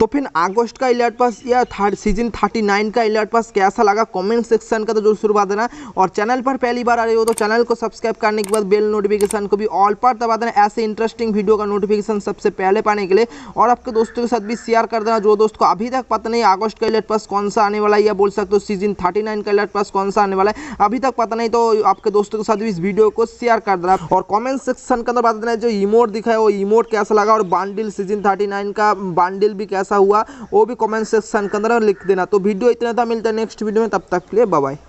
तो फिर अगस्त का अलर्ट पास या सीजन 39 का अलर्ट पास कैसा लगा कमेंट सेक्शन का तो जरूर शुरू देना। और चैनल पर पहली बार आ रहे हो तो चैनल को सब्सक्राइब करने के बाद बेल नोटिफिकेशन को भी ऑल पर दबा देना। ऐसे इंटरेस्टिंग वीडियो का नोटिफिकेशन सबसे पहले पाने के लिए और आपके दोस्तों के साथ भी शेयर कर देना। जो दोस्त को अभी तक पता नहीं अगस्त का अलर्ट पास कौन सा आने वाला है या बोल सकते हो सीजन 39 का अलर्ट पास कौन सा आने वाला है अभी तक पता नहीं, तो आपके दोस्तों के साथ भी इस वीडियो को शेयर कर देना। और कॉमेंट सेक्शन के अंदर बता देना जो इमोट दिखा है वो इमोट कैसा लगा और बांडिल सीजन 39 का बांडिल भी कैसा हुआ वो भी कमेंट सेक्शन के अंदर लिख देना। तो वीडियो इतना था, मिलता है नेक्स्ट वीडियो में, तब तक के लिए बाय बाय।